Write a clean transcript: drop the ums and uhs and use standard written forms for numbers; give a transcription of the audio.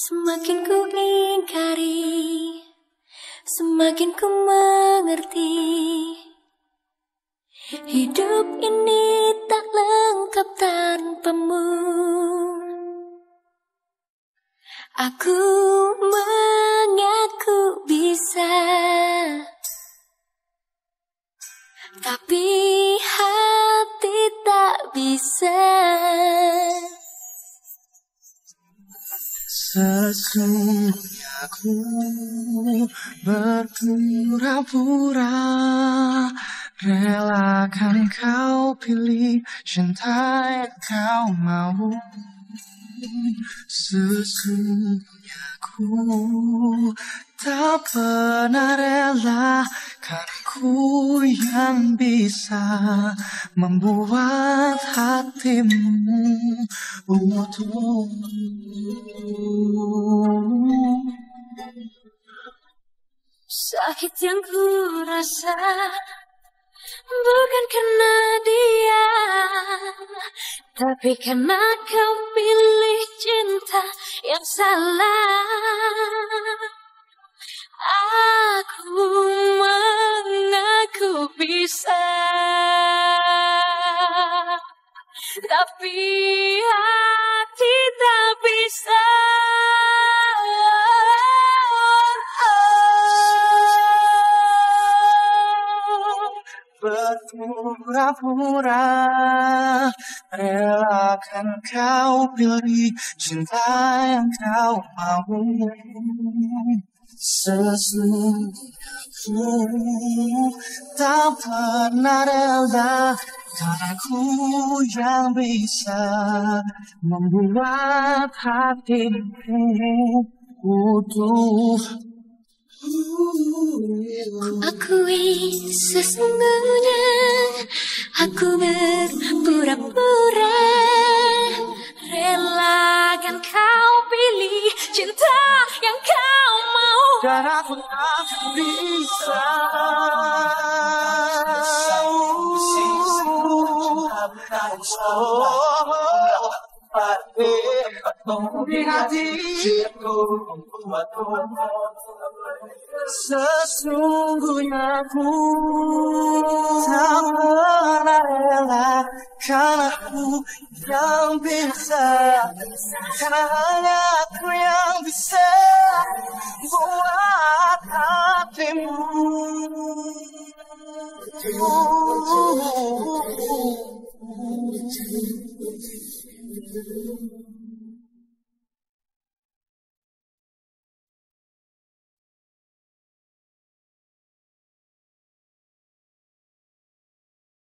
Semakin ku ingkari, semakin ku mengerti, hidup ini tak lengkap tanpamu. Aku mengaku bisa, tapi hati tak bisa. Sesungguhnya ku berpura-pura, relakan kau pilih, cinta yang kau mau. Sesungguhnya ku tak pernah rela, karena ku yang bisa membuat hatimu utuh. Sakit yang ku rasa bukan karena dia, tapi karena kau pilih cinta yang salah. Aku mengaku bisa, tapi hati tak bisa. Berpura-pura, relakan kau pilih cinta yang kau mau. Sesungguhnya ku tak pernah rela, karena ku yang bisa membuat hatimu utuh. Akui sesungguhnya aku berpura-pura, relakan kau pilih cinta yang kau mau. Dan aku tak bisa di hatiku. Sesungguhnya ku tak pernah rela, karena aku yang bisa, karena hanya aku yang bisa buat hatimu.